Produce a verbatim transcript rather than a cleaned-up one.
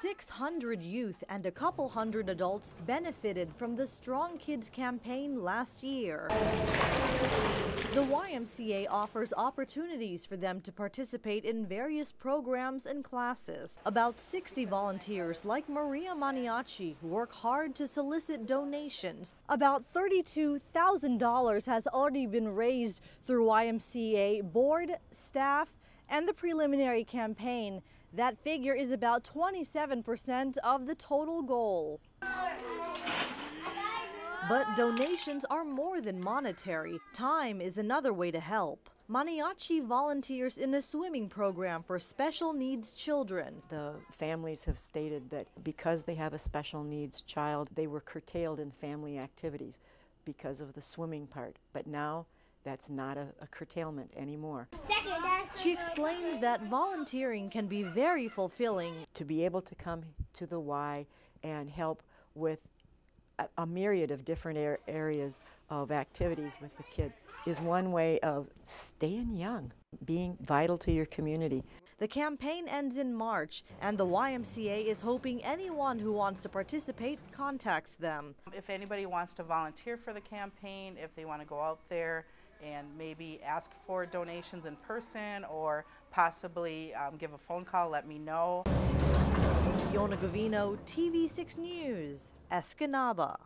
six hundred youth and a couple hundred adults benefited from the Strong Kids campaign last year. The Y M C A offers opportunities for them to participate in various programs and classes. About sixty volunteers like Maria Maniaci work hard to solicit donations. About thirty-two thousand dollars has already been raised through Y M C A board, staff, and the preliminary campaign. That figure is about twenty-seven percent of the total goal. But donations are more than monetary. Time is another way to help. Maniaci volunteers in a swimming program for special needs children. The families have stated that because they have a special needs child, they were curtailed in family activities because of the swimming part. But now, that's not a, a curtailment anymore. She explains that volunteering can be very fulfilling. To be able to come to the Y and help with a, a myriad of different er areas of activities with the kids is one way of staying young, being vital to your community. The campaign ends in March, and the Y M C A is hoping anyone who wants to participate contacts them. If anybody wants to volunteer for the campaign, if they want to go out there and maybe ask for donations in person or possibly um, give a phone call, let me know. Fiona Gavino, T V six News, Escanaba.